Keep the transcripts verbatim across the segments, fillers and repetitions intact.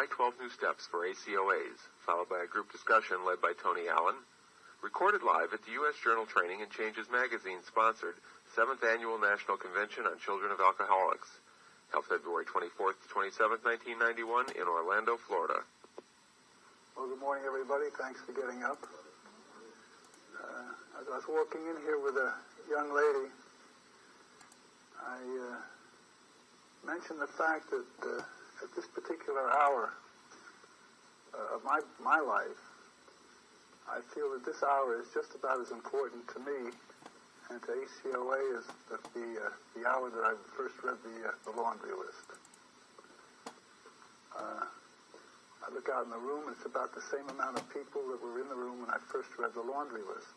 July twelve New Steps for A C O As, followed by a group discussion led by Tony Allen, recorded live at the U S Journal Training and Changes Magazine sponsored seventh Annual National Convention on Children of Alcoholics, held February twenty-fourth to twenty-seventh, nineteen ninety-one in Orlando, Florida. Well, good morning, everybody. Thanks for getting up. Uh, as I was walking in here with a young lady, I uh, mentioned the fact that uh, at this particular hour uh, of my, my life, I feel that this hour is just about as important to me and to A C O A as the, the, uh, the hour that I first read the, uh, the laundry list. Uh, I look out in the room, and it's about the same amount of people that were in the room when I first read the laundry list.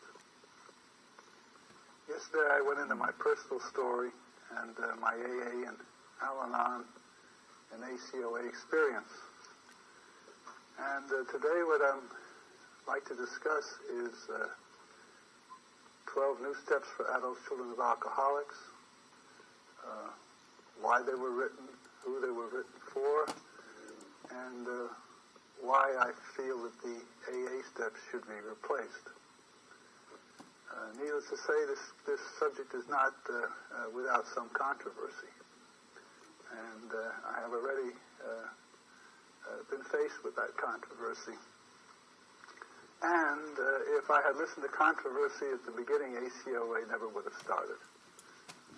Yesterday I went into my personal story and uh, my A A and Al-Anon and A C O A experience. And uh, today what I'd like to discuss is uh, twelve New Steps for Adult Children of Alcoholics, uh, why they were written, who they were written for, and uh, why I feel that the A A steps should be replaced. Uh, needless to say, this, this subject is not uh, uh, without some controversy. And uh, I have already uh, uh, been faced with that controversy. And uh, if I had listened to controversy at the beginning, A C O A never would have started.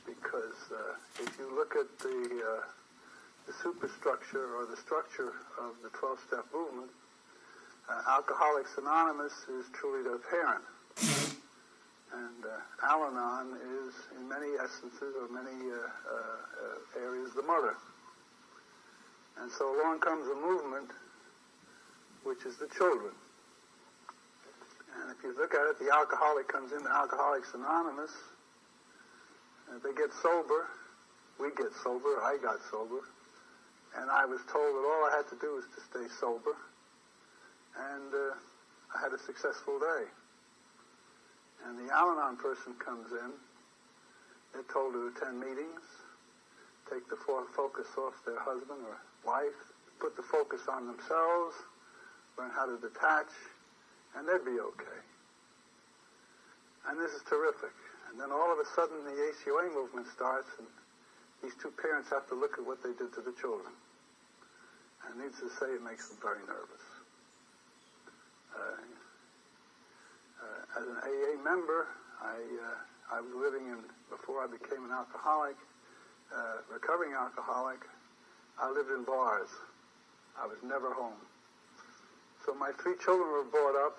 Because uh, if you look at the, uh, the superstructure or the structure of the twelve-step movement, uh, Alcoholics Anonymous is truly their parent. And uh, Al-Anon is, in many essences or many uh, uh, areas, the mother. And so along comes a movement, which is the children. And if you look at it, the alcoholic comes into Alcoholics Anonymous. And they get sober. We get sober. I got sober. And I was told that all I had to do was to stay sober. And uh, I had a successful day. And the Al-Anon person comes in. They're told to attend meetings, take the focus off their husband or wife, put the focus on themselves, learn how to detach, and they'd be okay. And this is terrific. And then all of a sudden the A C O A movement starts, and these two parents have to look at what they did to the children. And needless to say, it makes them very nervous. Uh, Uh, as an A A member, I, uh, I was living in, before I became an alcoholic, uh, recovering alcoholic, I lived in bars. I was never home. So my three children were brought up,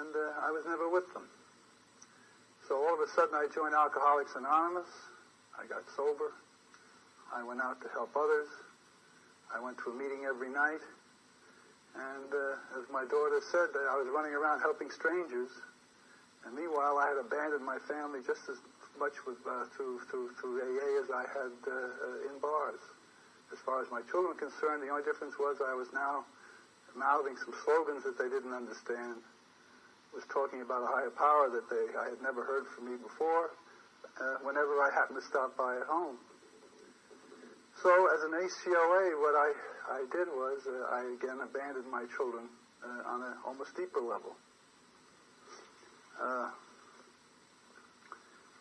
and uh, I was never with them. So all of a sudden I joined Alcoholics Anonymous. I got sober. I went out to help others. I went to a meeting every night. And uh, as my daughter said, I was running around helping strangers, and meanwhile I had abandoned my family just as much with, uh, through, through, through A A as I had uh, uh, in bars. As far as my children were concerned, the only difference was I was now mouthing some slogans that they didn't understand, was talking about a higher power that they I had never heard from me before, uh, whenever I happened to stop by at home. So as an A C O A, what I, I did was uh, I again abandoned my children uh, on an almost deeper level. Uh,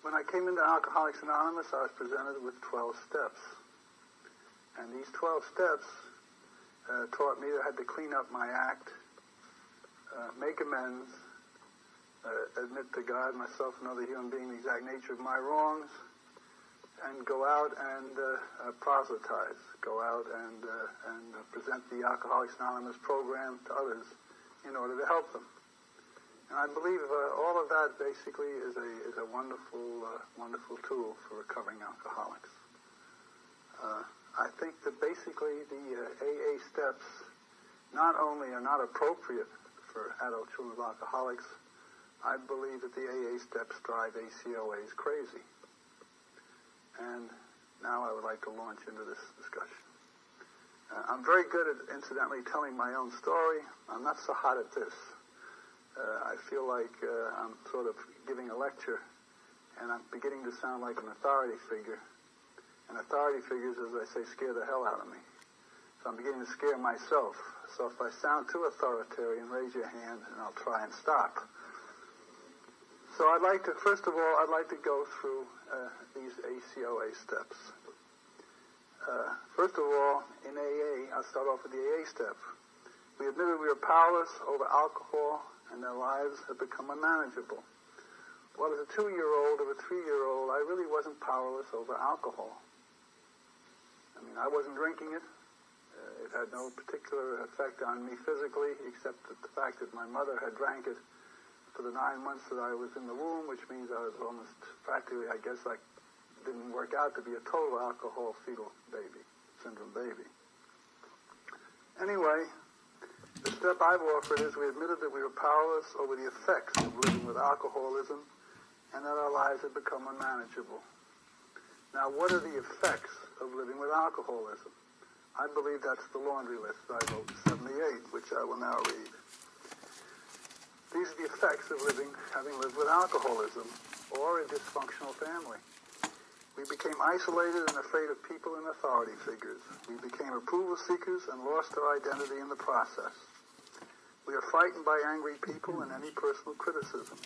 when I came into Alcoholics Anonymous, I was presented with twelve steps. And these twelve steps uh, taught me that I had to clean up my act, uh, make amends, uh, admit to God, myself, and other human beings the exact nature of my wrongs, and go out and uh, uh, proselytize, go out and, uh, and uh, present the Alcoholics Anonymous program to others in order to help them. And I believe uh, all of that basically is a, is a wonderful, uh, wonderful tool for recovering alcoholics. Uh, I think that basically the uh, A A steps not only are not appropriate for adult children of alcoholics, I believe that the A A steps drive A C O As crazy. And now I would like to launch into this discussion. Uh, I'm very good at, incidentally, telling my own story. I'm not so hot at this. Uh, I feel like uh, I'm sort of giving a lecture, and I'm beginning to sound like an authority figure. And authority figures, as I say, scare the hell out of me. So I'm beginning to scare myself. So if I sound too authoritarian, raise your hand and I'll try and stop. So I'd like to, first of all, I'd like to go through uh, these A C O A steps. Uh, first of all, in A A, I'll start off with the A A step. We admitted we were powerless over alcohol and their lives had become unmanageable. Well, as a two-year-old or a three-year-old, I really wasn't powerless over alcohol. I mean, I wasn't drinking it. Uh, it had no particular effect on me physically, except that the fact that my mother had drank it for the nine months that I was in the womb, which means I was almost practically, I guess, I didn't work out to be a total alcohol fetal baby, syndrome baby. Anyway, the step I've offered is we admitted that we were powerless over the effects of living with alcoholism and that our lives had become unmanageable. Now, what are the effects of living with alcoholism? I believe that's the laundry list I wrote in seventy-eight, which I will now read. These are the effects of living, having lived with alcoholism or a dysfunctional family. We became isolated and afraid of people and authority figures. We became approval seekers and lost our identity in the process. We are frightened by angry people and any personal criticism.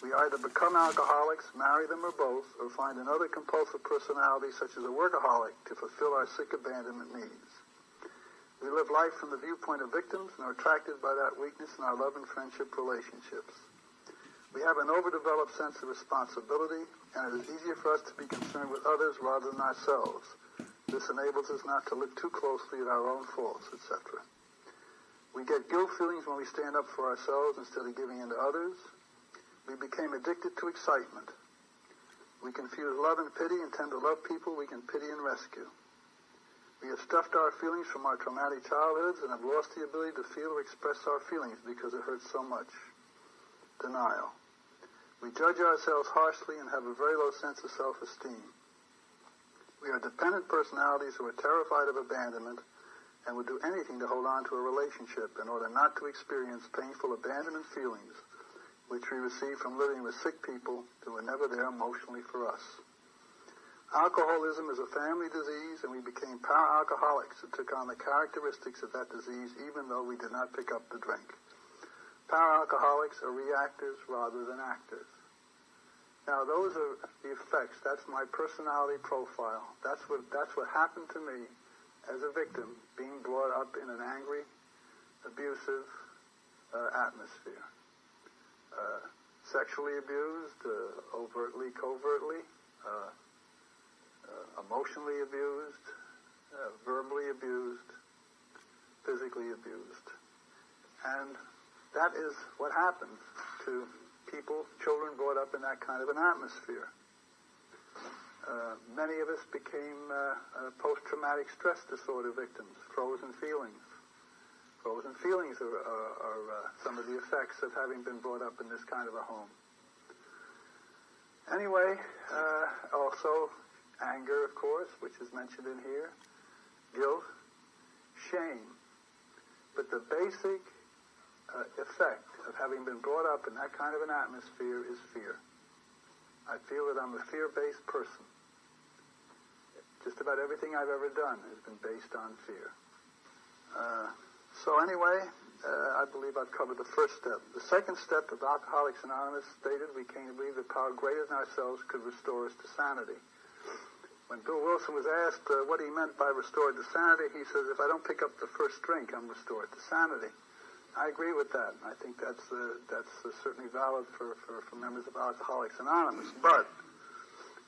We either become alcoholics, marry them or both, or find another compulsive personality such as a workaholic to fulfill our sick abandonment needs. We live life from the viewpoint of victims and are attracted by that weakness in our love and friendship relationships. We have an overdeveloped sense of responsibility, and it is easier for us to be concerned with others rather than ourselves. This enables us not to look too closely at our own faults, et cetera. We get guilt feelings when we stand up for ourselves instead of giving in to others. We became addicted to excitement. We confuse love and pity and tend to love people we can pity and rescue. We have stuffed our feelings from our traumatic childhoods and have lost the ability to feel or express our feelings because it hurts so much. Denial. We judge ourselves harshly and have a very low sense of self-esteem. We are dependent personalities who are terrified of abandonment and would do anything to hold on to a relationship in order not to experience painful abandonment feelings, which we receive from living with sick people who were never there emotionally for us. Alcoholism is a family disease, and we became para-alcoholics and took on the characteristics of that disease even though we did not pick up the drink. Para-alcoholics are reactors rather than actors. Now, those are the effects. That's my personality profile. That's what, that's what happened to me as a victim, being brought up in an angry, abusive uh, atmosphere. Uh, sexually abused, uh, overtly, covertly, uh, uh, emotionally abused, uh, verbally abused, physically abused. And that is what happens to people, children brought up in that kind of an atmosphere. Uh, many of us became uh, uh, post-traumatic stress disorder victims, frozen feelings. Frozen feelings are, are, are uh, some of the effects of having been brought up in this kind of a home. Anyway, uh, also anger, of course, which is mentioned in here, guilt, shame. But the basic Uh, effect of having been brought up in that kind of an atmosphere is fear. I feel that I'm a fear-based person. Just about everything I've ever done has been based on fear. Uh, so anyway, uh, I believe I've covered the first step. The second step of Alcoholics Anonymous stated we came to believe that power greater than ourselves could restore us to sanity. When Bill Wilson was asked uh, what he meant by restored to sanity, he says, if I don't pick up the first drink, I'm restored to sanity. I agree with that. I think that's uh, that's uh, certainly valid for, for, for members of Alcoholics Anonymous. But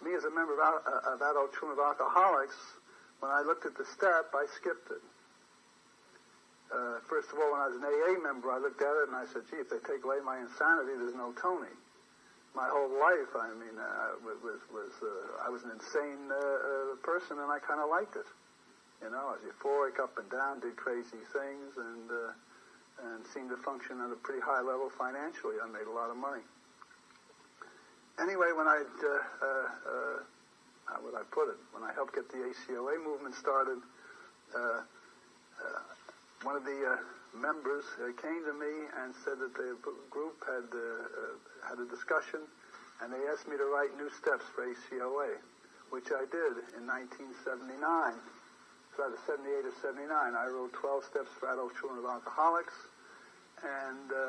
me as a member of, uh, of Adult Children of Alcoholics, when I looked at the step, I skipped it. Uh, first of all, when I was an A A member, I looked at it and I said, gee, if they take away my insanity, there's no Tony. My whole life, I mean, uh, was, was, uh, I was an insane uh, uh, person, and I kind of liked it. You know, I was euphoric, up and down, did crazy things, and... Uh, and seemed to function at a pretty high level financially. I made a lot of money. Anyway, when I, uh, uh, uh, how would I put it? When I helped get the A C O A movement started, uh, uh, one of the uh, members uh, came to me and said that the group had uh, uh, had a discussion, and they asked me to write new steps for A C O A, which I did in nineteen seventy-nine. So out of seventy-eight to seventy-nine, I wrote twelve Steps for Adult Children of Alcoholics, and uh,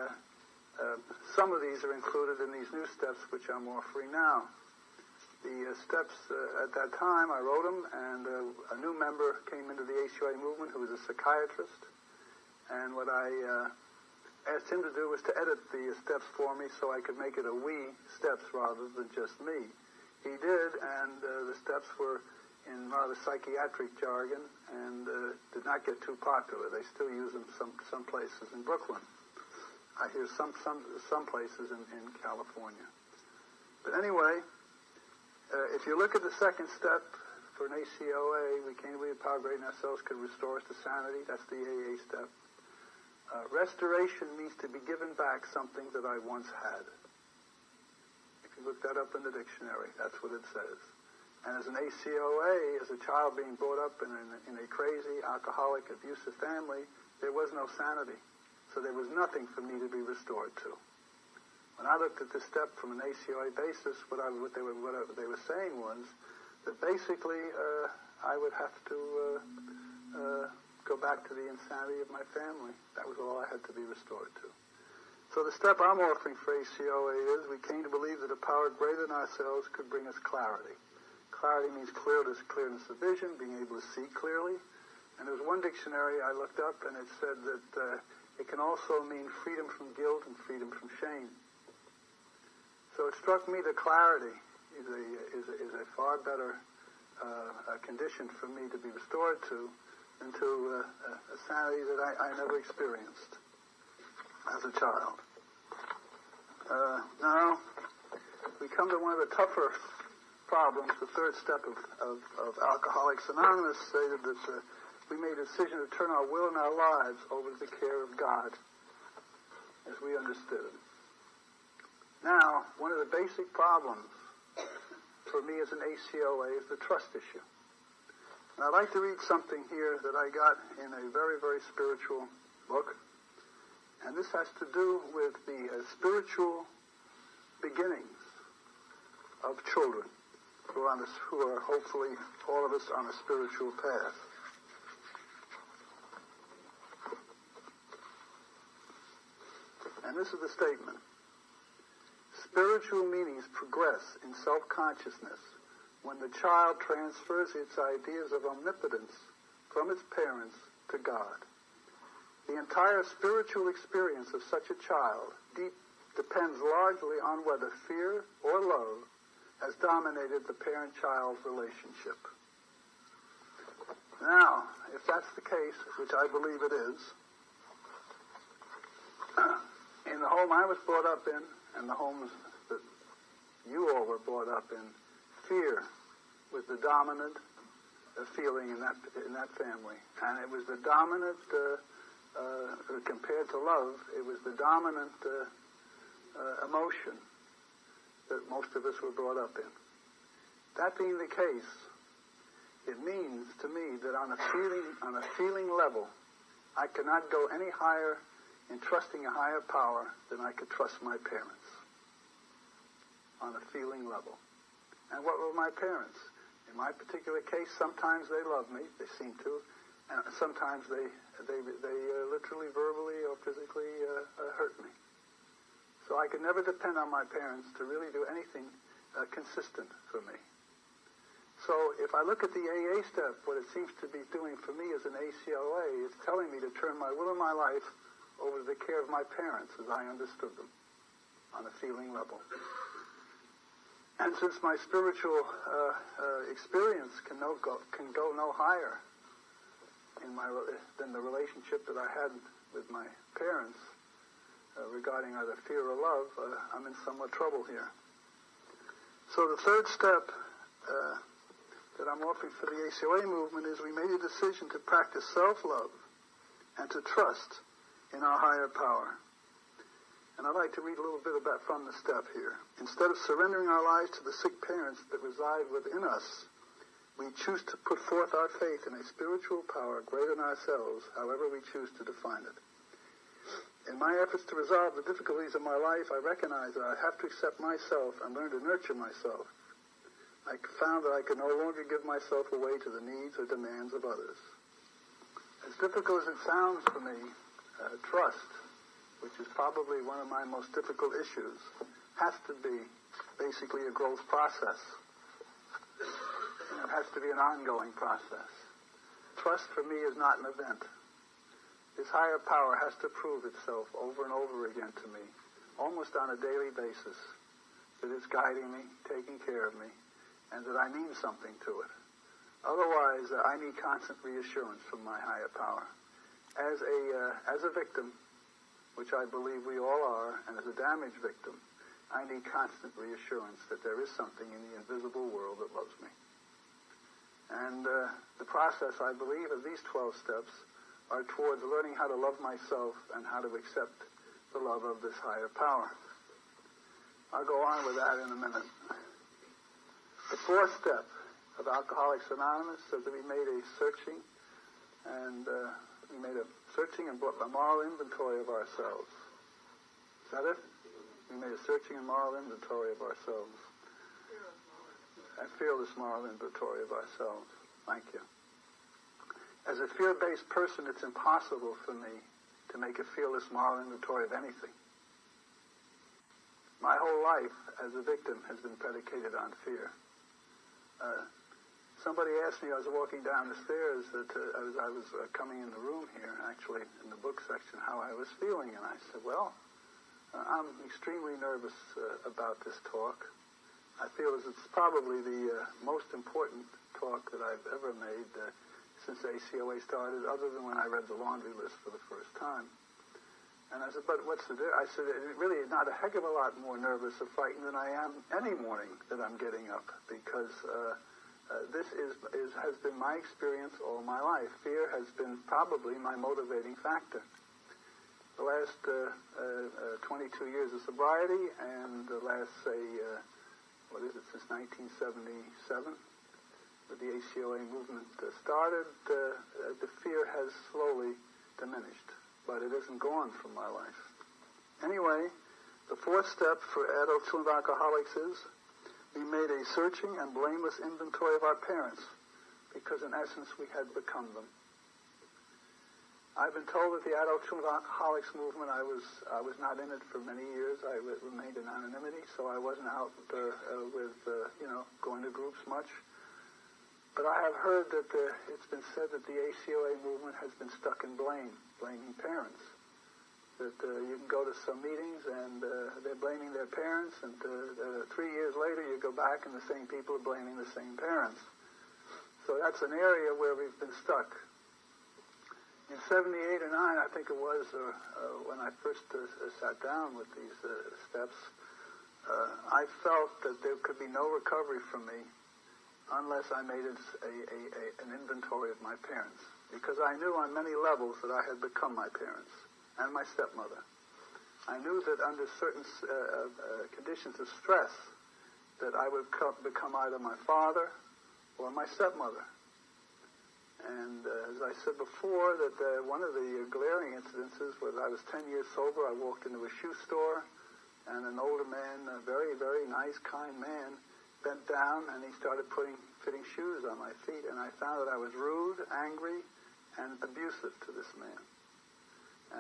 uh, some of these are included in these new steps which I'm offering now. The uh, steps, uh, at that time, I wrote them, and uh, a new member came into the H U A movement who was a psychiatrist, and what I uh, asked him to do was to edit the steps for me so I could make it a we steps rather than just me. He did, and uh, the steps were in rather psychiatric jargon and uh, did not get too popular. They still use them some, some places in Brooklyn. I hear some, some, some places in, in California. But anyway, Uh, if you look at the second step for an A C O A, we can't believe the power greater than ourselves could restore us to sanity. That's the A A step. Uh, restoration means to be given back something that I once had. If you look that up in the dictionary, that's what it says. And as an A C O A, as a child being brought up in a, in a crazy, alcoholic, abusive family, there was no sanity. So there was nothing for me to be restored to. When I looked at this step from an A C O A basis, what, I, what, they, were, what I, they were saying was that basically uh, I would have to uh, uh, go back to the insanity of my family. That was all I had to be restored to. So the step I'm offering for A C O A is we came to believe that a power greater than ourselves could bring us clarity. Clarity means clearness, clearness of vision, being able to see clearly. And there was one dictionary I looked up, and it said that uh, it can also mean freedom from guilt and freedom from shame. So it struck me that clarity is a, is a, is a far better uh, a condition for me to be restored to than to uh, a sanity that I, I never experienced as a child. Uh, now, we come to one of the tougher problems. The third step of, of, of Alcoholics Anonymous stated that uh, we made a decision to turn our will and our lives over to the care of God as we understood it. Now, one of the basic problems for me as an A C O A is the trust issue. And I'd like to read something here that I got in a very, very spiritual book. And this has to do with the uh, spiritual beginnings of children who are, on this, who are hopefully all of us on a spiritual path. And this is the statement. Spiritual meanings progress in self-consciousness when the child transfers its ideas of omnipotence from its parents to God. The entire spiritual experience of such a child deep, depends largely on whether fear or love has dominated the parent-child relationship. Now, if that's the case, which I believe it is, in the home I was brought up in, and the homes that you all were brought up in, fear was the dominant uh, feeling in that in that family, and it was the dominant uh, uh, compared to love. It was the dominant uh, uh, emotion that most of us were brought up in. That being the case, it means to me that on a feeling on a feeling level, I cannot go any higher in trusting a higher power than I could trust my parents on a feeling level. And what were my parents? In my particular case, sometimes they loved me, they seemed to, and sometimes they, they, they uh, literally, verbally, or physically uh, uh, hurt me. So I could never depend on my parents to really do anything uh, consistent for me. So if I look at the A A step, what it seems to be doing for me as an A C O A is telling me to turn my will and my life over to the care of my parents as I understood them on a feeling level. And since my spiritual uh, uh, experience can, no go, can go no higher in my, than the relationship that I had with my parents uh, regarding either fear or love, uh, I'm in somewhat trouble here. So the third step uh, that I'm offering for the A C O A movement is we made a decision to practice self-love and to trust in our higher power. And I'd like to read a little bit about from the step here. Instead of surrendering our lives to the sick parents that reside within us, we choose to put forth our faith in a spiritual power greater than ourselves, however we choose to define it. In my efforts to resolve the difficulties of my life, I recognize that I have to accept myself and learn to nurture myself. I found that I could no longer give myself away to the needs or demands of others. As difficult as it sounds for me, uh, trust, which is probably one of my most difficult issues, has to be basically a growth process. And it has to be an ongoing process. Trust for me is not an event. This higher power has to prove itself over and over again to me, almost on a daily basis, that it's guiding me, taking care of me, and that I mean something to it. Otherwise, uh, I need constant reassurance from my higher power. As a, uh, as a victim, which I believe we all are, and as a damaged victim, I need constant reassurance that there is something in the invisible world that loves me. And uh, the process, I believe, of these twelve steps are towards learning how to love myself and how to accept the love of this higher power. I'll go on with that in a minute. The fourth step of Alcoholics Anonymous says that we made a searching and uh, we made a searching and moral inventory of ourselves. Is that it? We made a searching and moral inventory of ourselves. A fearless moral inventory of ourselves. Thank you. As a fear-based person, it's impossible for me to make a fearless moral inventory of anything. My whole life as a victim has been predicated on fear. Uh, somebody asked me, I was walking down the stairs, that, uh, as I was uh, coming in the room here, actually in the book section, how I was feeling. And I said, well, uh, I'm extremely nervous uh, about this talk. I feel this is probably the uh, most important talk that I've ever made uh, since A C O A started, other than when I read the laundry list for the first time. And I said, but what's the difference? I said, it really is not a heck of a lot more nervous or frightened than I am any morning that I'm getting up, because uh, uh, this is, is has been my experience all my life. Fear has been probably my motivating factor. The last uh, uh, uh, twenty-two years of sobriety and the last, say, uh, what is it, since nineteen seventy-seven, when the A C O A movement uh, started, uh, the fear has slowly diminished, but it isn't gone from my life. Anyway, the fourth step for adult children of alcoholics is we made a searching and blameless inventory of our parents, because in essence we had become them. I've been told that the adult children of alcoholics movement, I was I was not in it for many years. I re remained in anonymity, so I wasn't out uh, uh, with, uh, you know, going to groups much. But I have heard that the, it's been said that the A C O A movement has been stuck in blame, blaming parents. That uh, you can go to some meetings and uh, they're blaming their parents, and uh, uh, three years later you go back and the same people are blaming the same parents. So that's an area where we've been stuck. In seventy-eight or nine, I think it was, uh, uh, when I first uh, sat down with these uh, steps, uh, I felt that there could be no recovery for me unless I made a, a, a, an inventory of my parents, because I knew on many levels that I had become my parents and my stepmother. I knew that under certain uh, uh, conditions of stress that I would become either my father or my stepmother. And uh, as I said before, that uh, one of the uh, glaring incidences was I was ten years sober. I walked into a shoe store, and an older man, a very, very nice, kind man, bent down, and he started putting fitting shoes on my feet. And I found that I was rude, angry, and abusive to this man.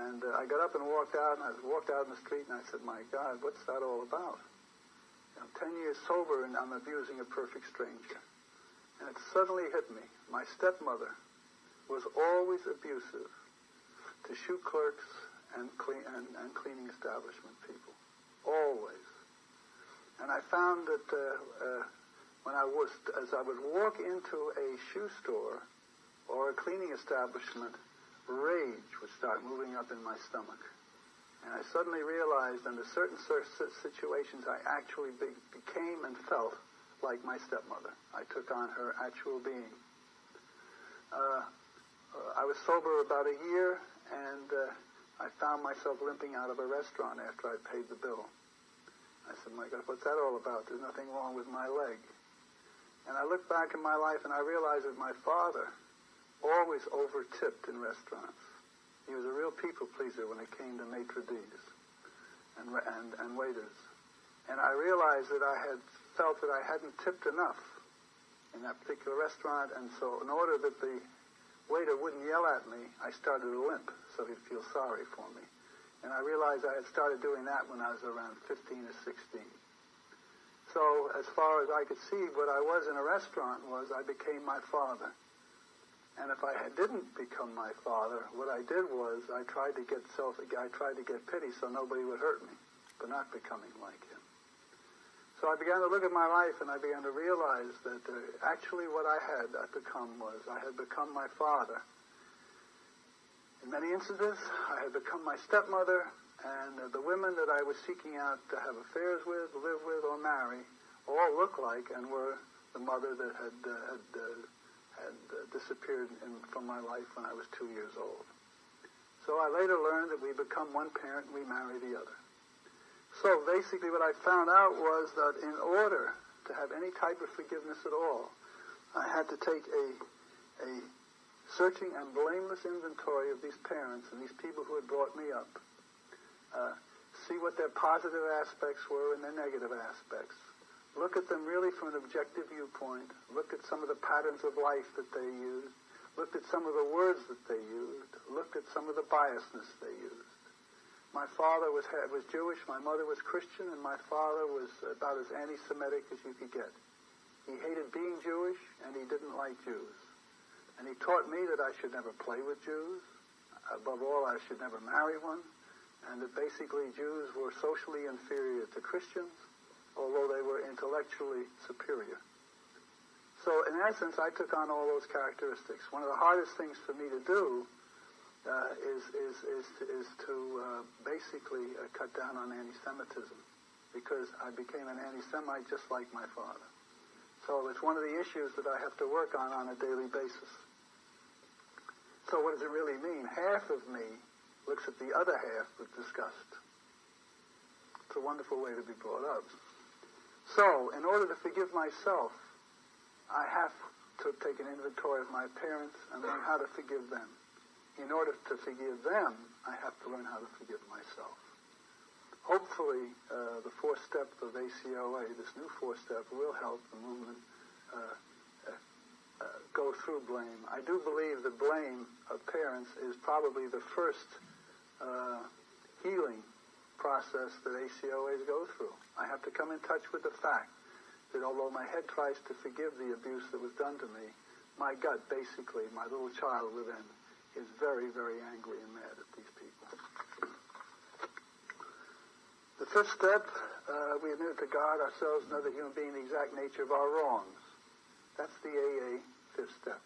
And uh, I got up and walked out, and I walked out in the street, and I said, my God, what's that all about? I'm ten years sober, and I'm abusing a perfect stranger. And it suddenly hit me. My stepmother was always abusive to shoe clerks and, clean, and, and cleaning establishment people. Always. And I found that uh, uh, when I was, as I would walk into a shoe store or a cleaning establishment, rage would start moving up in my stomach. And I suddenly realized under certain situations I actually be, became and felt like my stepmother. I took on her actual being. Uh, I was sober about a year, and uh, I found myself limping out of a restaurant after I paid the bill. I said, my God, what's that all about? There's nothing wrong with my leg. And I looked back in my life, and I realized that my father always over-tipped in restaurants. He was a real people pleaser when it came to maitre d's and, and, and waiters. And I realized that I had felt that I hadn't tipped enough in that particular restaurant, and so in order that the waiter wouldn't yell at me, I started to limp so he'd feel sorry for me. And I realized I had started doing that when I was around fifteen or sixteen. So as far as I could see, what I was in a restaurant was I became my father. And if I didn't become my father, what I did was I tried to get self, I tried to get pity so nobody would hurt me, but not becoming like him. So I began to look at my life, and I began to realize that uh, actually what I had I become was I had become my father. In many instances, I had become my stepmother, and uh, the women that I was seeking out to have affairs with, live with, or marry, all looked like and were the mother that had, uh, had, uh, had uh, disappeared in, from my life when I was two years old. So I later learned that we become one parent and we marry the other. So basically what I found out was that in order to have any type of forgiveness at all, I had to take a, a searching and blameless inventory of these parents and these people who had brought me up, uh, see what their positive aspects were and their negative aspects, look at them really from an objective viewpoint, look at some of the patterns of life that they used, looked at some of the words that they used, looked at some of the biasness they used. My father was, was Jewish, my mother was Christian, and my father was about as anti-Semitic as you could get. He hated being Jewish, and he didn't like Jews. And he taught me that I should never play with Jews. Above all, I should never marry one. And that basically Jews were socially inferior to Christians, although they were intellectually superior. So in essence, I took on all those characteristics. One of the hardest things for me to do Uh, is, is, is, is to uh, basically uh, cut down on anti-Semitism, because I became an anti-Semite just like my father. So it's one of the issues that I have to work on on a daily basis. So what does it really mean? Half of me looks at the other half with disgust. It's a wonderful way to be brought up. So in order to forgive myself, I have to take an inventory of my parents and learn how to forgive them. In order to forgive them, I have to learn how to forgive myself. Hopefully, uh, the fourth step of A C O A, this new fourth step, will help the movement uh, uh, uh, go through blame. I do believe that blame of parents is probably the first uh, healing process that A C O As go through. I have to come in touch with the fact that although my head tries to forgive the abuse that was done to me, my gut, basically, my little child within, is very, very angry and mad at these people. The fifth step, uh, we admit to God, ourselves, and other human being the exact nature of our wrongs. That's the A A fifth step.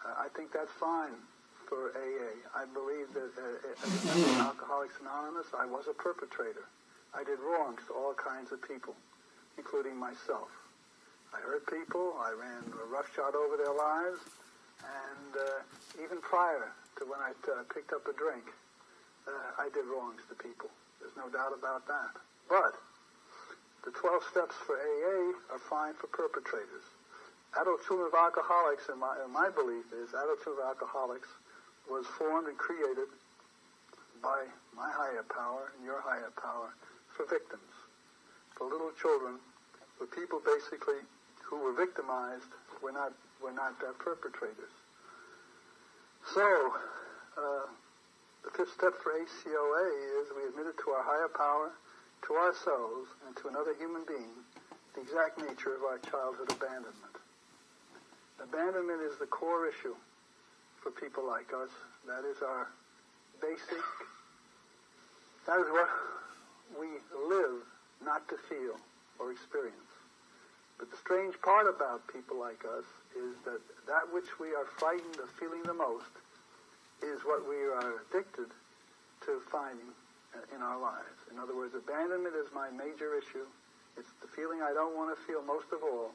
Uh, I think that's fine for A A. I believe that uh, as a member of Alcoholics Anonymous, I was a perpetrator. I did wrongs to all kinds of people, including myself. I hurt people. I ran roughshod over their lives. And uh, even prior to when I uh, picked up a drink, uh, I did wrongs to people. There's no doubt about that. But the twelve steps for A A are fine for perpetrators. Adult Children of Alcoholics, in my, in my belief, is Adult Children of Alcoholics was formed and created by my higher power and your higher power for victims, for little children, for people basically who were victimized were not We're not uh, perpetrators. So, uh, the fifth step for A C O A is we admit it to our higher power, to ourselves, and to another human being, the exact nature of our childhood abandonment. Abandonment is the core issue for people like us. That is our basic, that is what we live not to feel or experience. But the strange part about people like us is that that which we are frightened of feeling the most is what we are addicted to finding in our lives. In other words, abandonment is my major issue. It's the feeling I don't want to feel most of all.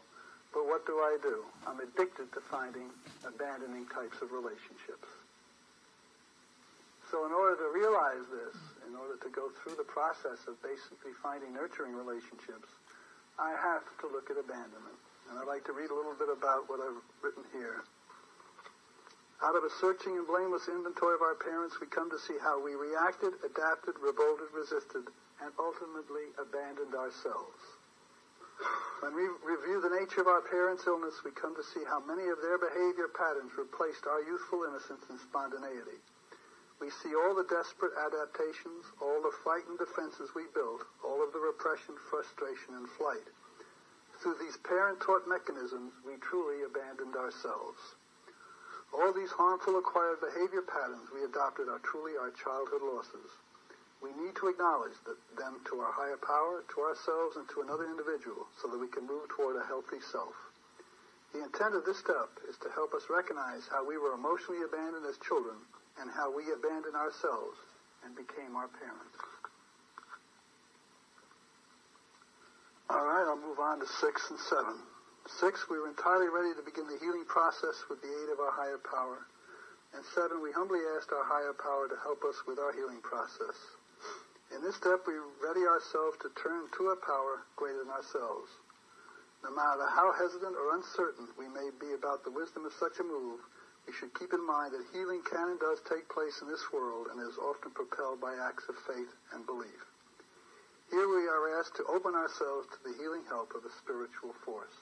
But what do I do? I'm addicted to finding abandoning types of relationships. So in order to realize this, in order to go through the process of basically finding nurturing relationships, I have to look at abandonment, and I'd like to read a little bit about what I've written here. Out of a searching and blameless inventory of our parents, we come to see how we reacted, adapted, revolted, resisted, and ultimately abandoned ourselves. When we review the nature of our parents' illness, we come to see how many of their behavior patterns replaced our youthful innocence and spontaneity. We see all the desperate adaptations, all the frightened defenses we built, all of the repression, frustration, and flight. Through these parent-taught mechanisms, we truly abandoned ourselves. All these harmful acquired behavior patterns we adopted are truly our childhood losses. We need to acknowledge them to our higher power, to ourselves, and to another individual so that we can move toward a healthy self. The intent of this step is to help us recognize how we were emotionally abandoned as children and how we abandoned ourselves and became our parents. All right, I'll move on to six and seven. Six, we were entirely ready to begin the healing process with the aid of our higher power. And seven, we humbly asked our higher power to help us with our healing process. In this step, we ready ourselves to turn to a power greater than ourselves. No matter how hesitant or uncertain we may be about the wisdom of such a move, we should keep in mind that healing can and does take place in this world and is often propelled by acts of faith and belief. Here we are asked to open ourselves to the healing help of the spiritual force.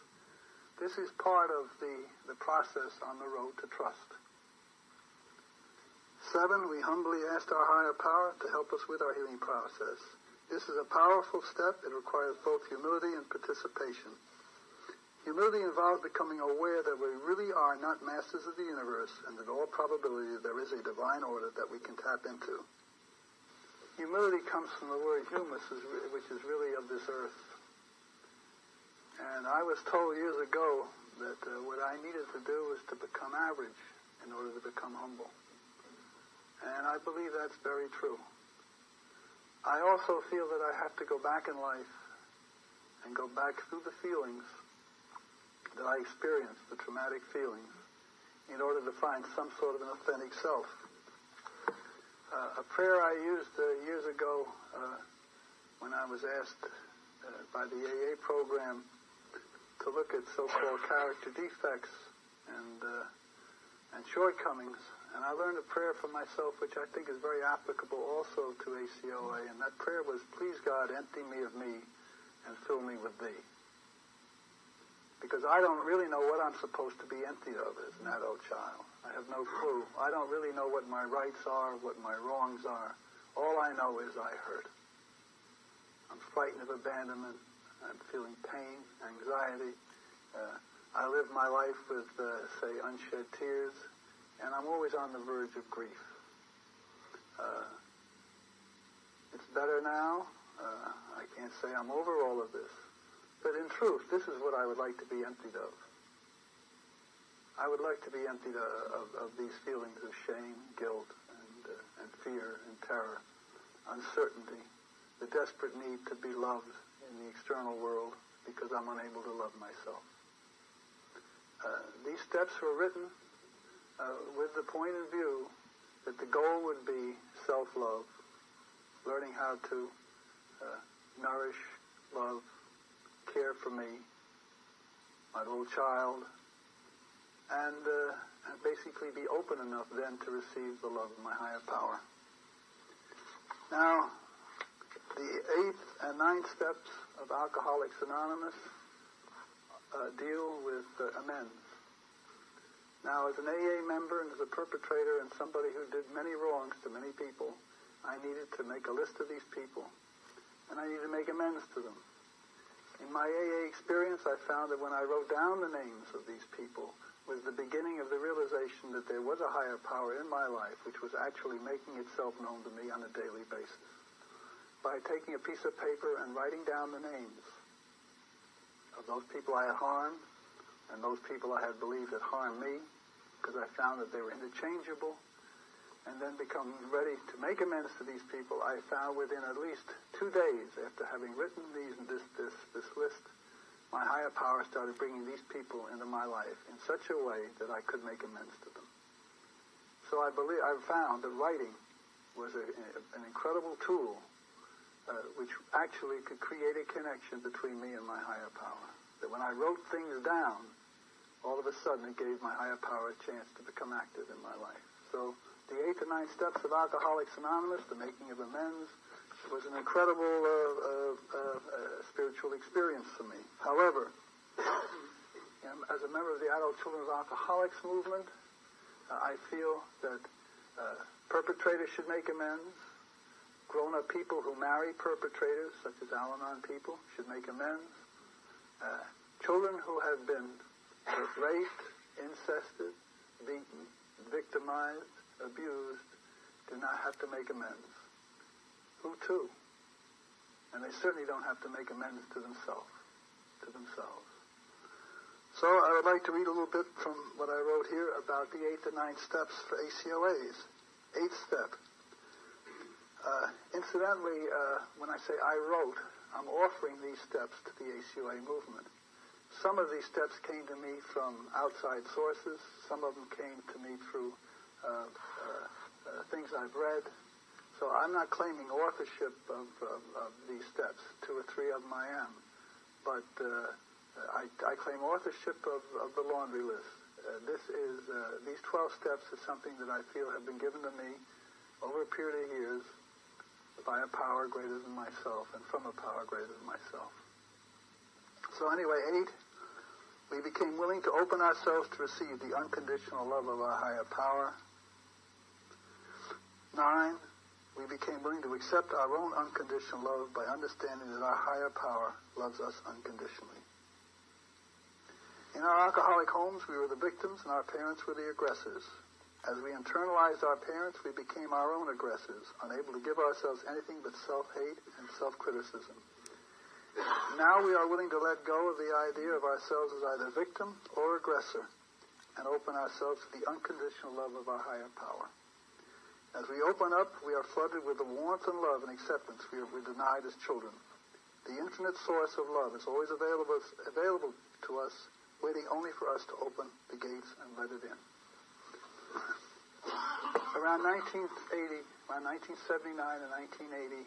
This is part of the, the process on the road to trust. Seven, we humbly asked our higher power to help us with our healing process. This is a powerful step. It requires both humility and participation. Humility involves becoming aware that we really are not masters of the universe and that in all probability there is a divine order that we can tap into. Humility comes from the word humus, which is really of this earth. And I was told years ago that uh, what I needed to do was to become average in order to become humble. And I believe that's very true. I also feel that I have to go back in life and go back through the feelings that I experienced, the traumatic feelings, in order to find some sort of an authentic self. Uh, a prayer I used uh, years ago uh, when I was asked uh, by the A A program to look at so-called character defects and, uh, and shortcomings. And I learned a prayer for myself which I think is very applicable also to A C O A. And that prayer was, please God, empty me of me and fill me with thee. Because I don't really know what I'm supposed to be empty of as an adult child. I have no clue. I don't really know what my rights are, what my wrongs are. All I know is I hurt. I'm frightened of abandonment. I'm feeling pain, anxiety. Uh, I live my life with, uh, say, unshed tears. And I'm always on the verge of grief. Uh, it's better now. Uh, I can't say I'm over all of this. But in truth, this is what I would like to be emptied of. I would like to be emptied of, of, of these feelings of shame, guilt, and, uh, and fear, and terror, uncertainty, the desperate need to be loved in the external world because I'm unable to love myself. Uh, these steps were written uh, with the point of view that the goal would be self-love, learning how to uh, nourish, love, care for me, my little child, and, uh, and basically be open enough then to receive the love of my higher power. Now, the eighth and ninth steps of Alcoholics Anonymous uh, deal with uh, amends. Now, as an A A member and as a perpetrator and somebody who did many wrongs to many people, I needed to make a list of these people, and I needed to make amends to them. In my A A experience, I found that when I wrote down the names of these people was the beginning of the realization that there was a higher power in my life which was actually making itself known to me on a daily basis. By taking a piece of paper and writing down the names of those people I had harmed and those people I had believed had harmed me, because I found that they were interchangeable, and then become ready to make amends to these people, I found within at least two days after having written these, this, this, this list, my higher power started bringing these people into my life in such a way that I could make amends to them. So I believe I found that writing was a, an incredible tool uh, which actually could create a connection between me and my higher power. That when I wrote things down, all of a sudden it gave my higher power a chance to become active in my life. So the eighth and ninth steps of Alcoholics Anonymous, the making of amends, It was an incredible uh, uh, uh, spiritual experience for me. However, as a member of the Adult Children of Alcoholics movement, uh, I feel that uh, perpetrators should make amends. Grown-up people who marry perpetrators, such as Al-Anon people, should make amends. Uh, children who have been raped, incested, beaten, victimized, abused, do not have to make amends. Who to? And they certainly don't have to make amends to themselves. To themselves. So I would like to read a little bit from what I wrote here about the eight to nine steps for A C O As. Eighth step. Uh, incidentally, uh, when I say I wrote, I'm offering these steps to the A C O A movement. Some of these steps came to me from outside sources. Some of them came to me through uh, uh, uh, things I've read. So I'm not claiming authorship of, of, of these steps. Two or three of them I am. But uh, I, I claim authorship of, of the laundry list. Uh, this is, uh, these twelve steps is something that I feel have been given to me over a period of years by a power greater than myself and from a power greater than myself. So anyway, eight, we became willing to open ourselves to receive the unconditional love of our higher power. Nine, we became willing to accept our own unconditional love by understanding that our higher power loves us unconditionally. In our alcoholic homes, we were the victims and our parents were the aggressors. As we internalized our parents, we became our own aggressors, unable to give ourselves anything but self-hate and self-criticism. Now we are willing to let go of the idea of ourselves as either victim or aggressor and open ourselves to the unconditional love of our higher power. As we open up, we are flooded with the warmth and love and acceptance we were denied as children. The infinite source of love is always available, available to us, waiting only for us to open the gates and let it in. Around nineteen eighty, around nineteen seventy-nine and nineteen eighty,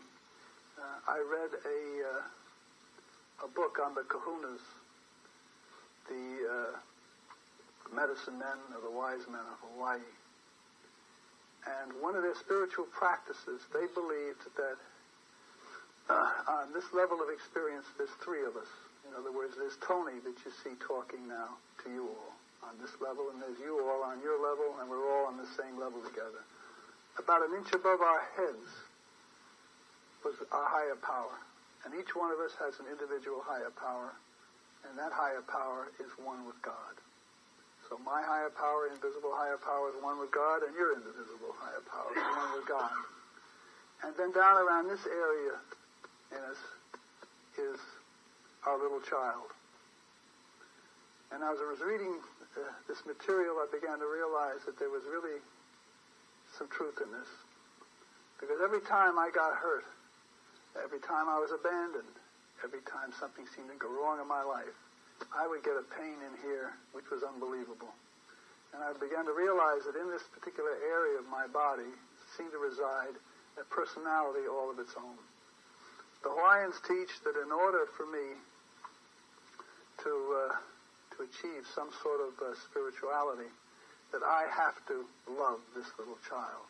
uh, I read a uh, a book on the Kahunas, the uh, medicine men or the wise men of Hawaii. And one of their spiritual practices, they believed that uh, on this level of experience, there's three of us. In other words, there's Tony that you see talking now to you all on this level, and there's you all on your level, and we're all on the same level together. About an inch above our heads was our higher power, and each one of us has an individual higher power, and that higher power is one with God. So my higher power, invisible higher power, is one with God, and your indivisible higher power is one with God. And then down around this area in us is our little child. And as I was reading uh, this material, I began to realize that there was really some truth in this. Because every time I got hurt, every time I was abandoned, every time something seemed to go wrong in my life, I would get a pain in here, which was unbelievable. And I began to realize that in this particular area of my body seemed to reside a personality all of its own. The Hawaiians teach that in order for me to... Uh, to achieve some sort of uh, spirituality, that I have to love this little child.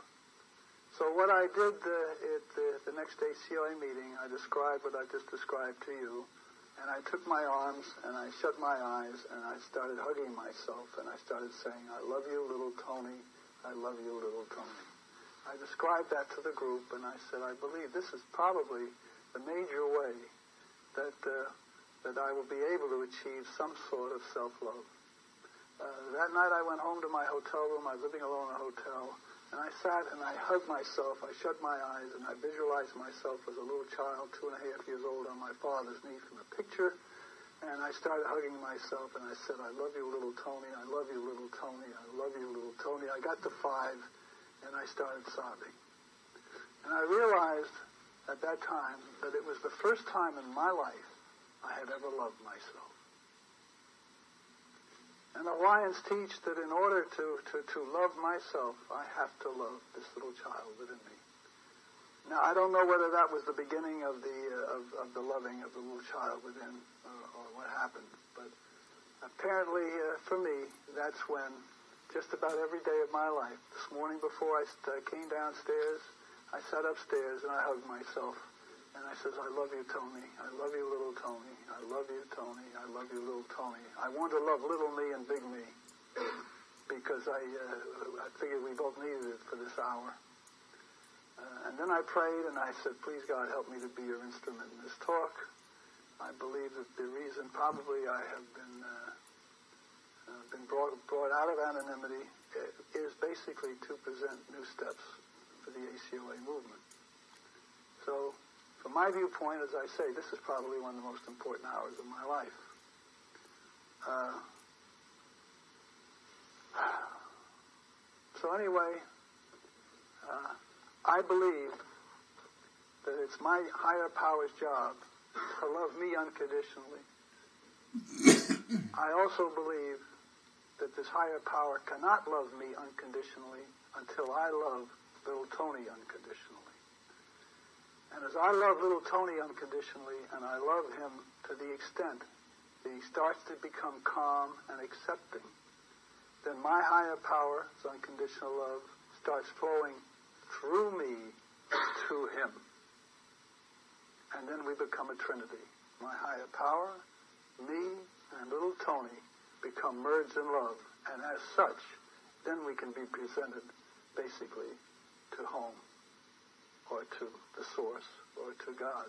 So what I did uh, at the, the next A C O A meeting, I described what I just described to you, and I took my arms and I shut my eyes and I started hugging myself and I started saying, I love you, little Tony, I love you, little Tony. I described that to the group and I said, I believe this is probably the major way that uh, that I will be able to achieve some sort of self-love. Uh, that night I went home to my hotel room. I was living alone in a hotel, and I sat and I hugged myself. I shut my eyes, and I visualized myself as a little child, two and a half years old, on my father's knee from a picture, and I started hugging myself, and I said, I love you, little Tony, I love you, little Tony, I love you, little Tony. I got to five, and I started sobbing. And I realized at that time that it was the first time in my life I had ever loved myself. And the Hawaiians teach that in order to, to, to love myself, I have to love this little child within me. Now, I don't know whether that was the beginning of the, uh, of, of the loving of the little child within or, or what happened, but apparently uh, for me, that's when just about every day of my life, this morning before I came downstairs, I sat upstairs and I hugged myself. And I says, I love you, Tony. I love you, little Tony. I love you, Tony. I love you, little Tony. I want to love little me and big me because I, uh, I figured we both needed it for this hour. Uh, and then I prayed and I said, please, God, help me to be your instrument in this talk. I believe that the reason probably I have been uh, uh, been brought, brought out of anonymity is basically to present new steps for the A C O A movement. So from my viewpoint, as I say, this is probably one of the most important hours of my life. Uh, so anyway, uh, I believe that it's my higher power's job to love me unconditionally. I also believe that this higher power cannot love me unconditionally until I love little Tony unconditionally. And as I love little Tony unconditionally, and I love him to the extent that he starts to become calm and accepting, then my higher power's unconditional love starts flowing through me to him. And then we become a trinity. My higher power, me, and little Tony become merged in love. And as such, then we can be presented, basically, to home, or to the source, or to God.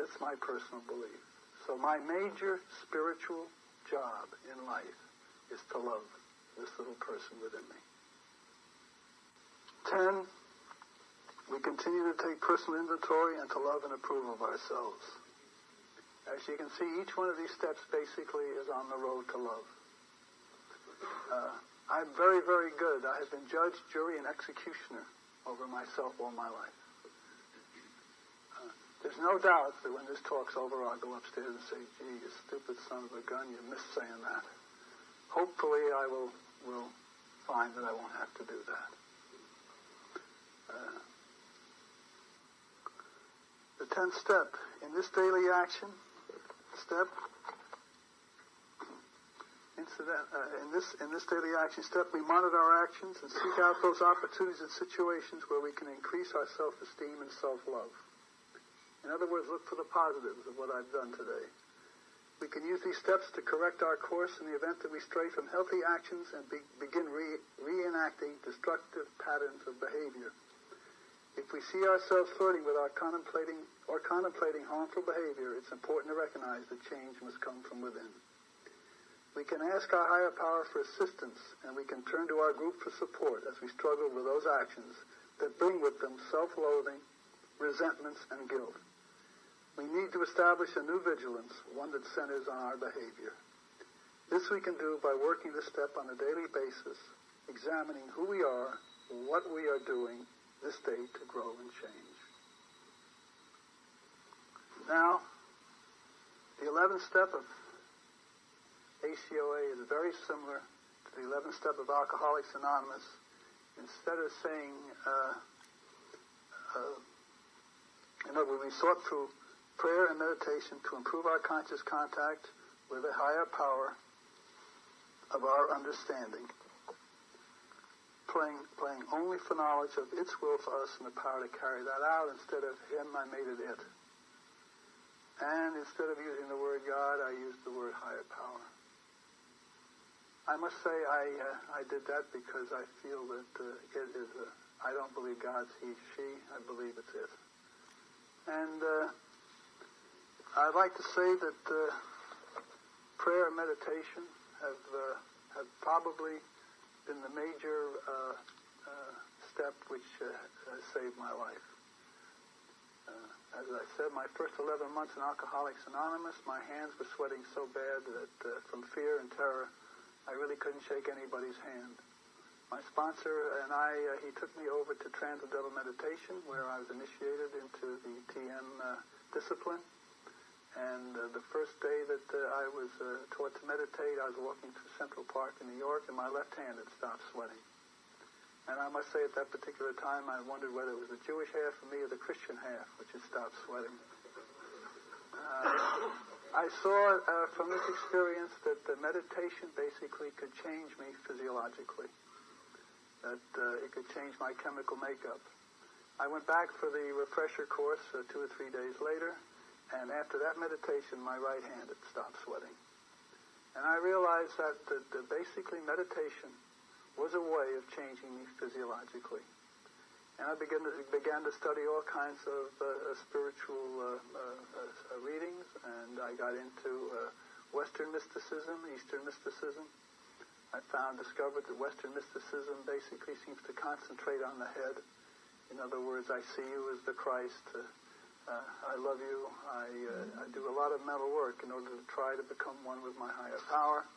That's my personal belief. So my major spiritual job in life is to love this little person within me. Ten, we continue to take personal inventory and to love and approve of ourselves. As you can see, each one of these steps basically is on the road to love. Uh, I'm very, very good. I have been judge, jury, and executioner over myself all my life. Uh, there's no doubt that when this talk's over, I'll go upstairs and say, gee, you stupid son of a gun, you missed saying that. Hopefully I will, will find that I won't have to do that. Uh, The tenth step, in this daily action step, incident, uh, in this in this daily action step, we monitor our actions and seek out those opportunities and situations where we can increase our self-esteem and self-love. In other words, look for the positives of what I've done today. We can use these steps to correct our course in the event that we stray from healthy actions and be, begin re, reenacting destructive patterns of behavior. If we see ourselves flirting with our contemplating or contemplating harmful behavior, it's important to recognize that change must come from within. We can ask our higher power for assistance, and we can turn to our group for support as we struggle with those actions that bring with them self-loathing, resentments, and guilt. We need to establish a new vigilance, one that centers on our behavior. This we can do by working this step on a daily basis, examining who we are, what we are doing, this day to grow and change. Now, the eleventh step of A C O A is very similar to the eleventh step of Alcoholics Anonymous. Instead of saying, uh, uh, you know, when we sought through prayer and meditation to improve our conscious contact with a higher power of our understanding, Playing, playing only for knowledge of its will for us and the power to carry that out. Instead of him, I made it it. And instead of using the word God, I used the word higher power. I must say I uh, I did that because I feel that uh, it is a, I don't believe God's he, she. I believe it's it. And uh, I'd like to say that uh, prayer and meditation have uh, have probably in the major uh, uh, step which uh, uh, saved my life. Uh, as I said, my first eleven months in Alcoholics Anonymous, my hands were sweating so bad that uh, from fear and terror, I really couldn't shake anybody's hand. My sponsor and I, uh, he took me over to Transcendental Meditation, where I was initiated into the T M uh, discipline. And uh, the first day that uh, I was uh, taught to meditate, I was walking through Central Park in New York, and my left hand had stopped sweating. And I must say, at that particular time, I wondered whether it was the Jewish half of me or the Christian half which had stopped sweating. Uh, I saw uh, from this experience that the meditation basically could change me physiologically, that uh, it could change my chemical makeup. I went back for the refresher course uh, two or three days later, and after that meditation, my right hand had stopped sweating. And I realized that the, the basically meditation was a way of changing me physiologically. And I began to, began to study all kinds of uh, spiritual uh, uh, uh, readings, and I got into uh, Western mysticism, Eastern mysticism. I found, discovered that Western mysticism basically seems to concentrate on the head. In other words, I see you as the Christ, uh, uh, I love you, I, uh, I do a lot of mental work in order to try to become one with my higher power.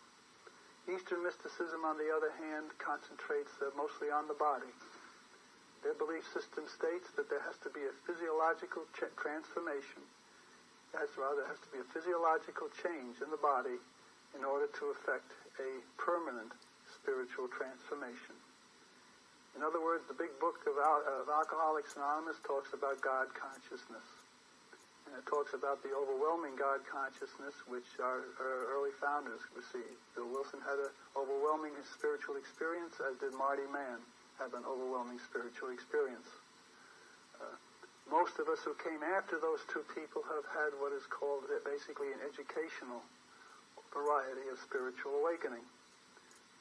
Eastern mysticism, on the other hand, concentrates uh, mostly on the body. Their belief system states that there has to be a physiological ch- transformation, as rather has to be a physiological change in the body in order to effect a permanent spiritual transformation. In other words, the big book of, Al- of Alcoholics Anonymous talks about God consciousness. And it talks about the overwhelming God consciousness which our, our early founders received. Bill Wilson had an overwhelming spiritual experience, as did Marty Mann have an overwhelming spiritual experience. Uh, most of us who came after those two people have had what is called basically an educational variety of spiritual awakening.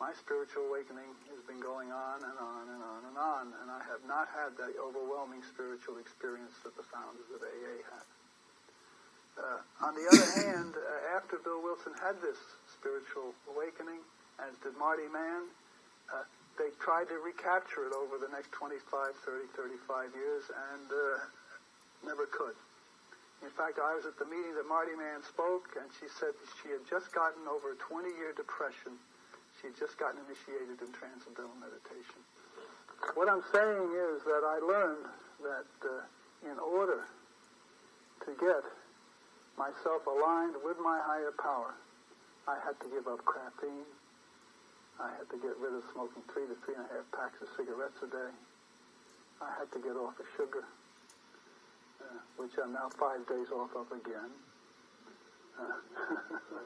My spiritual awakening has been going on and on and on and on, and I have not had that overwhelming spiritual experience that the founders of A A had. Uh, on the other hand, uh, after Bill Wilson had this spiritual awakening, as did Marty Mann, uh, they tried to recapture it over the next twenty-five, thirty, thirty-five years, and uh, never could. In fact, I was at the meeting that Marty Mann spoke, and she said she had just gotten over a twenty-year depression. She had just gotten initiated in Transcendental Meditation. What I'm saying is that I learned that uh, in order to get myself aligned with my higher power, I had to give up caffeine. I had to get rid of smoking three to three and a half packs of cigarettes a day. I had to get off of sugar, Uh, which I'm now five days off of again. Uh,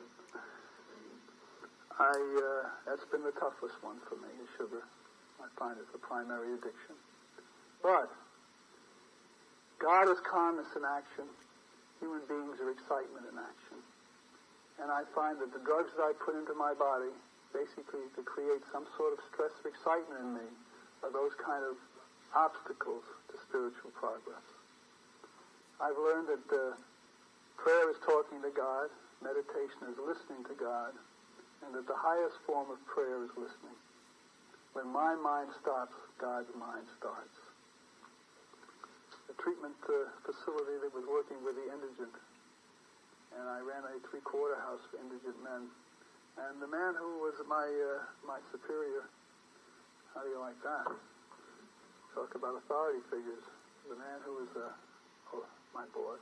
I, uh, that's been the toughest one for me, is sugar. I find it the primary addiction. But God is calmness in action. Human beings are excitement in action. And I find that the drugs that I put into my body, basically to create some sort of stress or excitement in me, are those kind of obstacles to spiritual progress. I've learned that uh, prayer is talking to God, meditation is listening to God, and that the highest form of prayer is listening. When my mind stops, God's mind starts. A treatment uh, facility that was working with the indigent, and I ran a three-quarter house for indigent men, and the man who was my uh, my superior, how do you like that? Talk about authority figures. The man who was uh, my boss,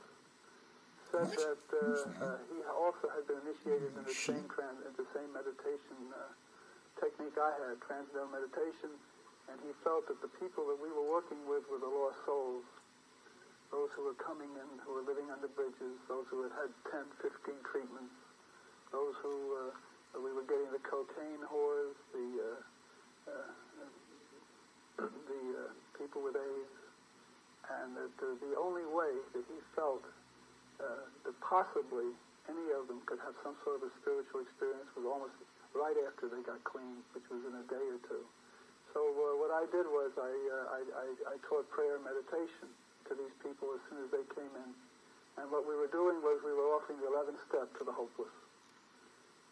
said that uh, uh, he also had been initiated in the same trans- in the same meditation uh, technique I had, Transcendental Meditation, and he felt that the people that we were working with were the lost souls, those who were coming in, who were living under bridges, those who had had ten, fifteen treatments, those who uh, we were getting the cocaine whores, the, uh, uh, the uh, people with AIDS, and that uh, the only way that he felt uh, that possibly any of them could have some sort of a spiritual experience was almost right after they got clean, which was in a day or two. So uh, what I did was I, uh, I, I, I taught prayer and meditation to these people as soon as they came in. And what we were doing was we were offering the eleventh step to the hopeless.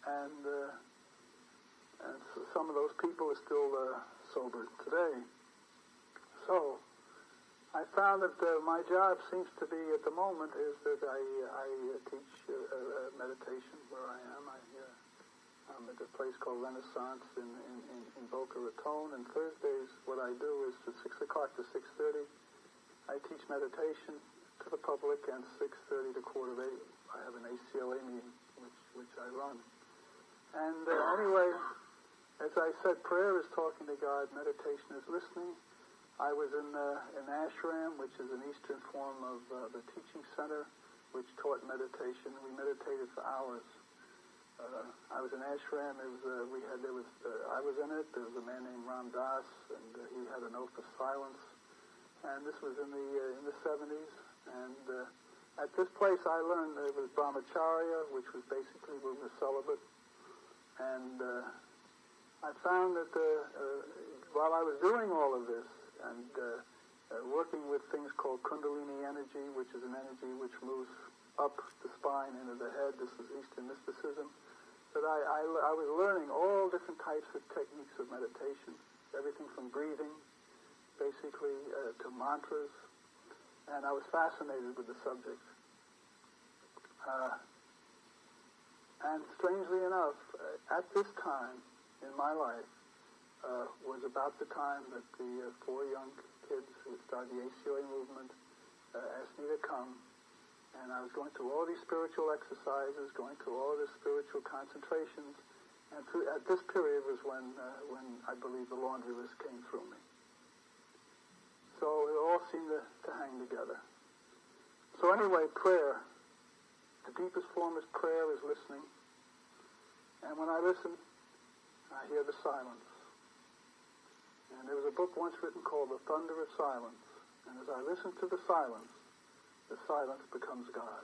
And, uh, and so some of those people are still uh, sober today. So I found that uh, my job seems to be at the moment is that I, I uh, teach uh, uh, meditation where I am. I, uh, I'm at a place called Renaissance in, in, in, in Boca Raton, and Thursdays what I do is from six o'clock to six thirty, I teach meditation to the public, and six thirty to quarter to eight, I have an A C L A meeting, which, which I run. And uh, anyway, as I said, prayer is talking to God, meditation is listening. I was in uh, an ashram, which is an eastern form of uh, the teaching center, which taught meditation. We meditated for hours. Uh, I was in ashram. It was, uh, we had, there was, uh, I was in it. There was a man named Ram Dass, and uh, he had an oath of silence. and this was in the uh, in the seventies. And uh, at this place, I learned there was Brahmacharya, which was basically we were celibate. And uh, I found that uh, uh, while I was doing all of this and uh, uh, working with things called Kundalini energy, which is an energy which moves up the spine into the head, this is Eastern mysticism, but I, I, I was learning all different types of techniques of meditation, everything from breathing, basically, uh, to mantras, and I was fascinated with the subject. Uh, and strangely enough, uh, at this time in my life uh, was about the time that the uh, four young kids who started the A C O A movement uh, asked me to come. And I was going through all these spiritual exercises, going through all these spiritual concentrations, and through, at this period was when uh, when I believe the laundry list came through me. So it all seemed to, to hang together. So anyway, prayer. The deepest form of prayer is listening. And when I listen, I hear the silence. And there was a book once written called The Thunder of Silence. And as I listened to the silence, the silence becomes God.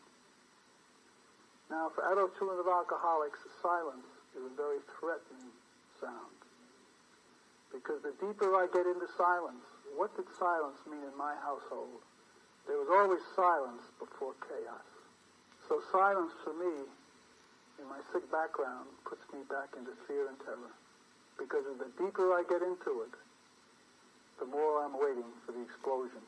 Now, for adult children of alcoholics, silence is a very threatening sound. Because the deeper I get into silence, what did silence mean in my household? There was always silence before chaos. So silence for me, in my sick background, puts me back into fear and terror. Because the deeper I get into it, the more I'm waiting for the explosion.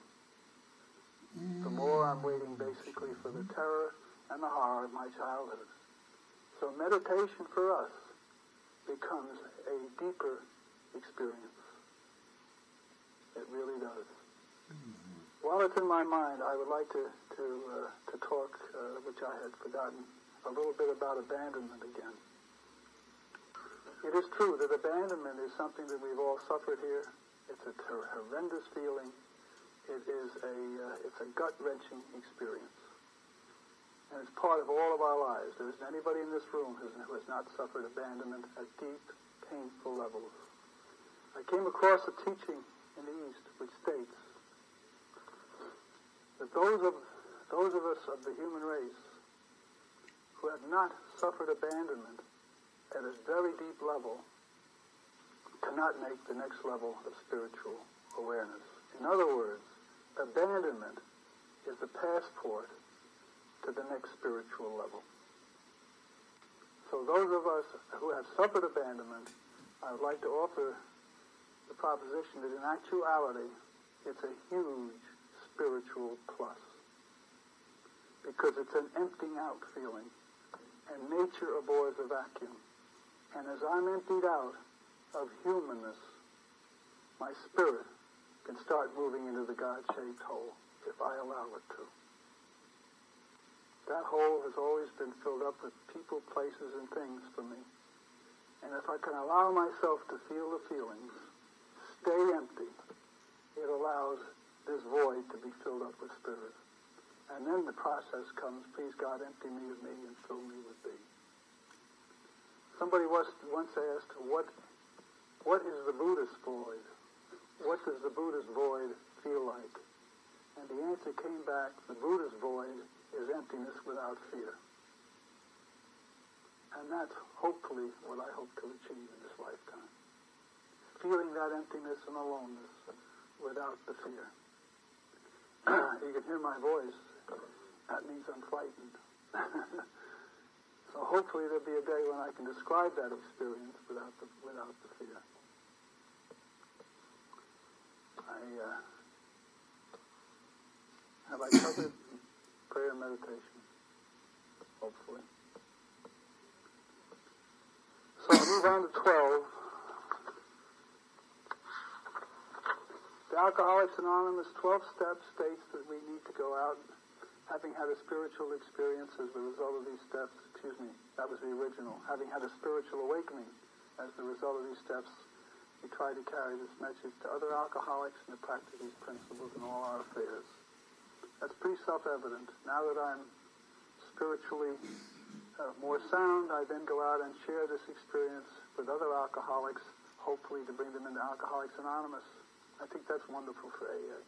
The more I'm waiting basically for the terror and the horror of my childhood. So meditation for us becomes a deeper experience. It really does. Mm-hmm. While it's in my mind, I would like to, to, uh, to talk, uh, which I had forgotten, a little bit about abandonment again. It is true that abandonment is something that we've all suffered here. It's a horrendous feeling. It is a, uh, it's a gut-wrenching experience. And it's part of all of our lives. There isn't anybody in this room who has not suffered abandonment at deep, painful levels. I came across a teaching in the East which states that those of, those of us of the human race who have not suffered abandonment at a very deep level cannot make the next level of spiritual awareness. In other words, abandonment is the passport to the next spiritual level. So those of us who have suffered abandonment, I would like to offer the proposition that in actuality, it's a huge spiritual plus. Because it's an emptying out feeling, and nature abhors a vacuum. And as I'm emptied out of humanness, my spirit can start moving into the God-shaped hole, if I allow it to. That hole has always been filled up with people, places, and things for me. And if I can allow myself to feel the feelings, stay empty, it allows this void to be filled up with spirit. And then the process comes, please God, empty me of me and fill me with thee. Somebody was, once asked, what, what is the Buddhist void? What does the Buddha's void feel like? And the answer came back, the Buddha's void is emptiness without fear. And that's hopefully what I hope to achieve in this lifetime. Feeling that emptiness and aloneness without the fear. You can hear my voice. That means I'm frightened. So hopefully there'll be a day when I can describe that experience without the, without the fear. I, uh, have I covered prayer and meditation? Hopefully. So I move on to twelve. The Alcoholics Anonymous twelve steps states that we need to go out, having had a spiritual experience as the result of these steps, excuse me, that was the original, having had a spiritual awakening as the result of these steps, we try to carry this message to other alcoholics and to practice these principles in all our affairs. That's pretty self-evident. Now that I'm spiritually uh, more sound, I then go out and share this experience with other alcoholics, hopefully to bring them into Alcoholics Anonymous. I think that's wonderful for A A.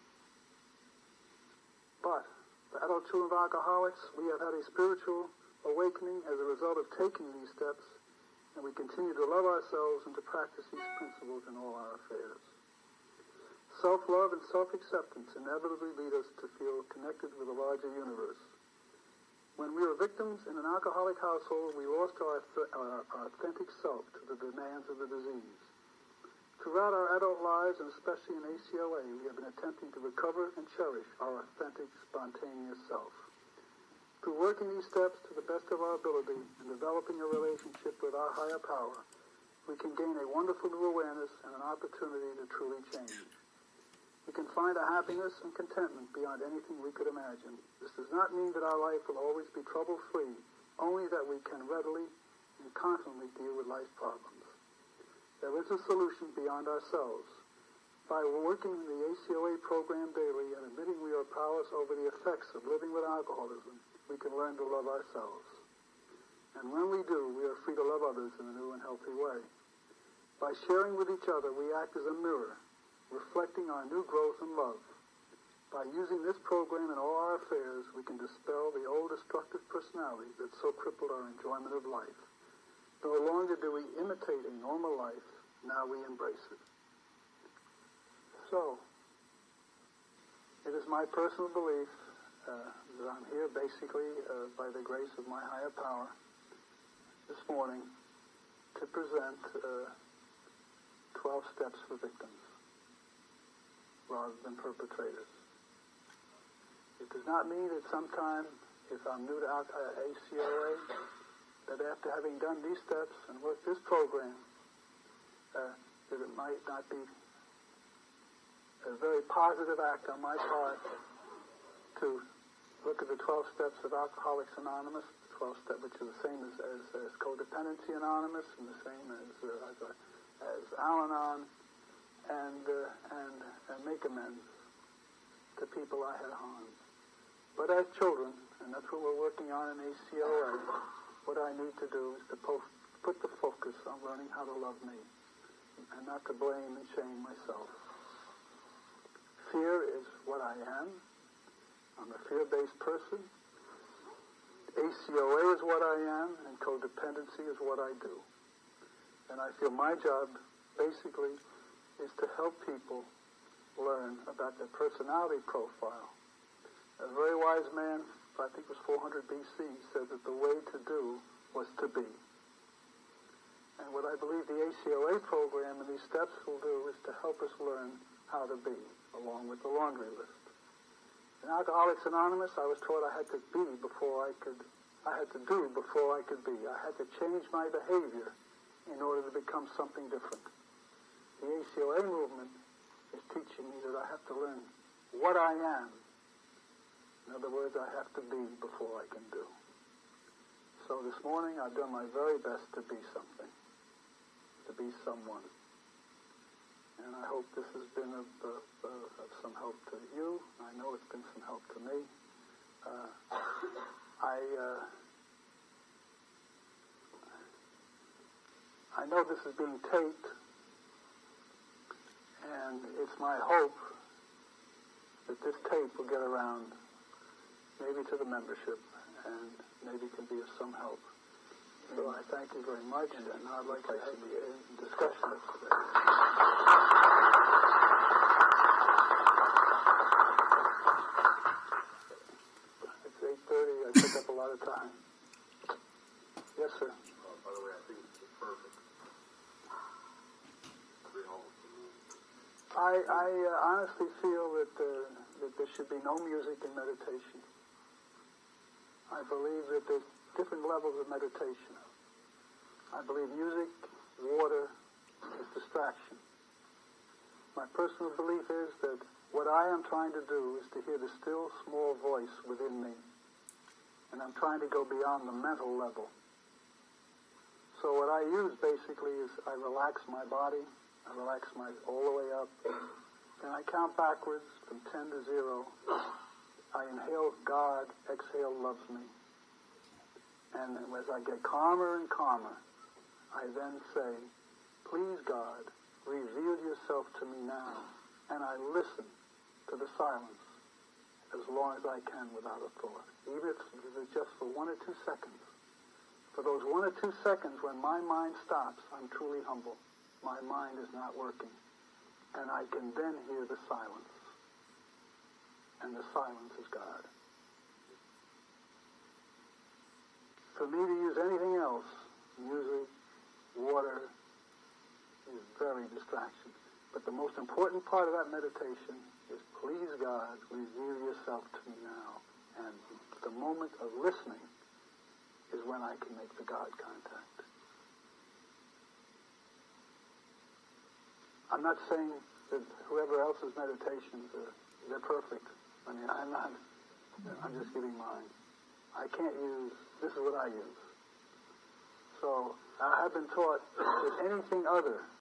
adult children of alcoholics, we have had a spiritual awakening as a result of taking these steps, and we continue to love ourselves and to practice these principles in all our affairs. Self-love and self-acceptance inevitably lead us to feel connected with a larger universe. When we were victims in an alcoholic household, we lost our, our, our authentic self to the demands of the disease. Throughout our adult lives, and especially in A C L A, we have been attempting to recover and cherish our authentic, spontaneous self. Through working these steps to the best of our ability and developing a relationship with our higher power, we can gain a wonderful new awareness and an opportunity to truly change. We can find a happiness and contentment beyond anything we could imagine. This does not mean that our life will always be trouble-free, only that we can readily and confidently deal with life problems. There is a solution beyond ourselves. By working in the A C L A program daily and admitting we are powerless over the effects of living with alcoholism, we can learn to love ourselves. And when we do, we are free to love others in a new and healthy way. By sharing with each other, we act as a mirror, reflecting our new growth and love. By using this program in all our affairs, we can dispel the old destructive personality that so crippled our enjoyment of life. No longer do we imitate a normal life, now we embrace it. So, it is my personal belief uh, that I'm here basically uh, by the grace of my higher power this morning to present uh, twelve steps for victims rather than perpetrators. It does not mean that sometime, if I'm new to A C L A, that after having done these steps and worked this program, uh, that it might not be a very positive act on my part to look at the twelve steps of Alcoholics Anonymous, the twelve steps which are the same as, as, as Codependency Anonymous and the same as, uh, as, uh, as Al-Anon, and, uh, and, and make amends to people I had harmed. But as children, and that's what we're working on in A C L A, what I need to do is to post, put the focus on learning how to love me and not to blame and shame myself. Fear is what I am. I'm a fear-based person. A C L A is what I am, and codependency is what I do. And I feel my job, basically, is to help people learn about their personality profile. A very wise man, I think it was four hundred B C, said that the way to do was to be. And what I believe the A C L A program and these steps will do is to help us learn how to be, along with the laundry list. In Alcoholics Anonymous, I was taught I had to be before I could, I had to do before I could be. I had to change my behavior in order to become something different. The A C L A movement is teaching me that I have to learn what I am. In other words, I have to be before I can do. So this morning, I've done my very best to be something, to be someone. And I hope this has been of, of, of some help to you. I know it's been some help to me. Uh, I, uh, I know this is being taped, and it's my hope that this tape will get around maybe to the membership and maybe can be of some help. So I thank you very much, and now I'd like to have a discussion today. It's eight thirty. I took up a lot of time. Yes, sir. Oh, by the way, I think it's perfect. I, I uh, honestly feel that, uh, that there should be no music in meditation. I believe that there's different levels of meditation. I believe music, water, is distraction. My personal belief is that what I am trying to do is to hear the still, small voice within me. And I'm trying to go beyond the mental level. So what I use basically is I relax my body, I relax my all the way up, and I count backwards from ten to zero. I inhale, God, exhale, loves me. And as I get calmer and calmer, I then say, please, God, reveal yourself to me now. And I listen to the silence. as long as I can without a thought, even if it's just for one or two seconds. For those one or two seconds when my mind stops, I'm truly humble. My mind is not working. And I can then hear the silence. And the silence is God. For me to use anything else, music, water, is very distraction. But the most important part of that meditation is, please God, reveal yourself to me now. And the moment of listening is when I can make the God contact. I'm not saying that whoever else's meditations, are, they're perfect. I mean, I'm not, I'm just giving mine. I can't use, this is what I use. So I have been taught that anything other